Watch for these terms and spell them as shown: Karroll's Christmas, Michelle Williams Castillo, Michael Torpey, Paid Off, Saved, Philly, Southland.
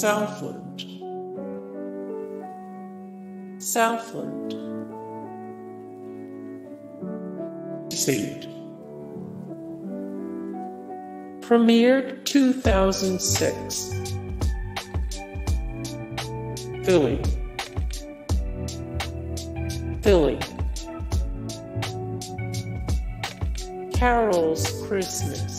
Southland, Saved, premiered 2006, Philly, Karroll's Christmas,